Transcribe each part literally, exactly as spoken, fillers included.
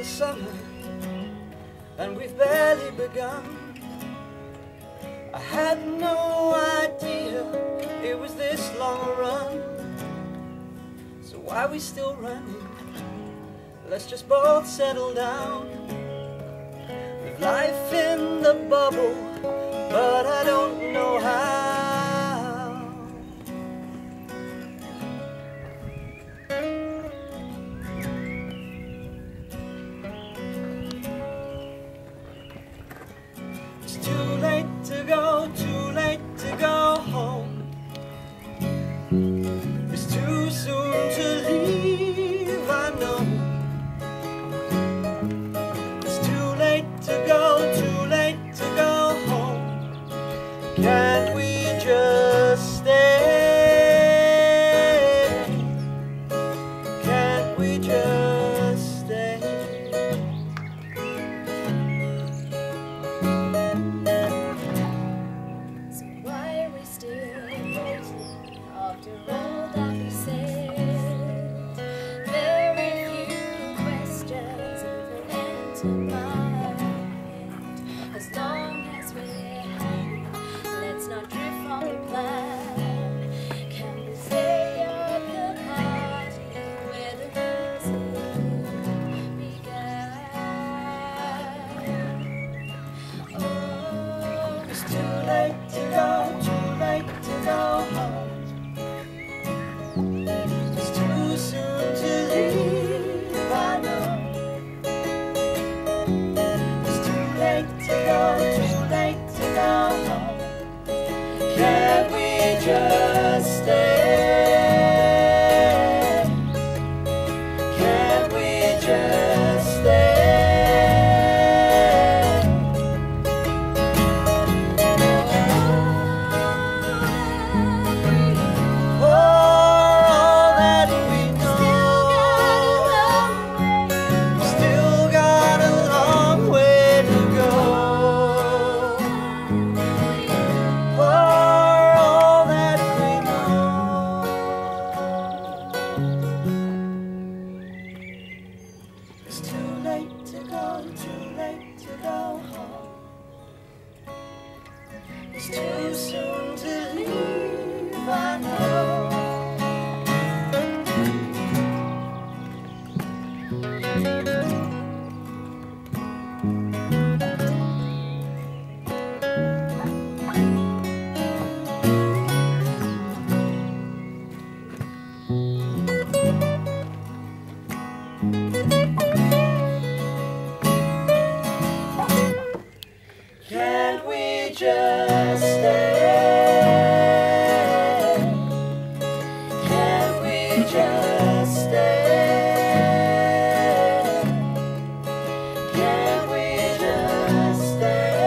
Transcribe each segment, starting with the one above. the summer, and we've barely begun. I had no idea it was this long a run. So why are we still running? Let's just both settle down. Live life in the bubble, but I don't know how. To go, too late to go home. It's too soon to leave, I know. It's too late to go, too late to go home. Can't we just stay? Can't we just stay? After all that we said, very few questions even enter my head. As long as we're here, let's not drift from the plan. Can we stay at the party where the music began? Oh, it's too late to go, too late to go home. It's too soon to leave, I know. It's too late to go, too late to go home. Can't we just stay? Can't we just stay? It's too late to go, too late to go home. It's too soon to leave, I know. Can't we just stay? Can't we just stay? Can't we just stay? Can't we just stay?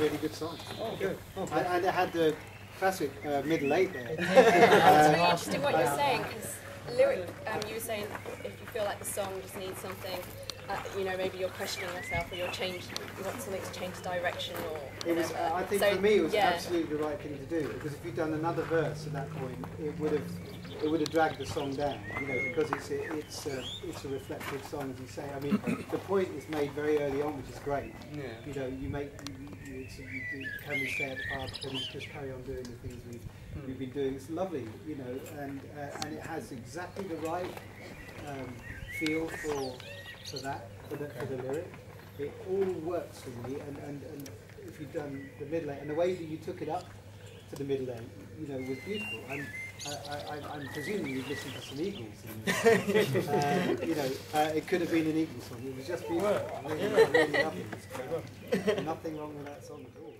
Really good song. Oh, good. Oh, good. I, I had the classic uh, middle eight there. I was really interested in what you're saying, because lyric, um, you were saying if you feel like the song just needs something, uh, you know, maybe you're questioning yourself or you're changed, you want something to change direction or. It was. Uh, I think so, for me, it was yeah. absolutely the right thing to do, because if you'd done another verse at that point, it would have it would have dragged the song down, you know, because it's a, it's a, it's a reflective song, as you say. I mean, the point is made very early on, which is great. Yeah. You know, you make. You, So you, you, can we stay at the park? Can we just carry on doing the things we've, mm. we've been doing? It's lovely, you know, and uh, and it has exactly the right um, feel for for that, for the, okay. for the lyric. It all works for me, and, and, and if you've done the middle eight, and the way that you took it up to the middle eight, you know, was beautiful. I'm, I, I, I'm presuming you've listened to some Eagles. And, uh, you know, uh, it could have been an Eagles song. It was just beautiful. Really, really lovely. Nothing wrong with that song at all.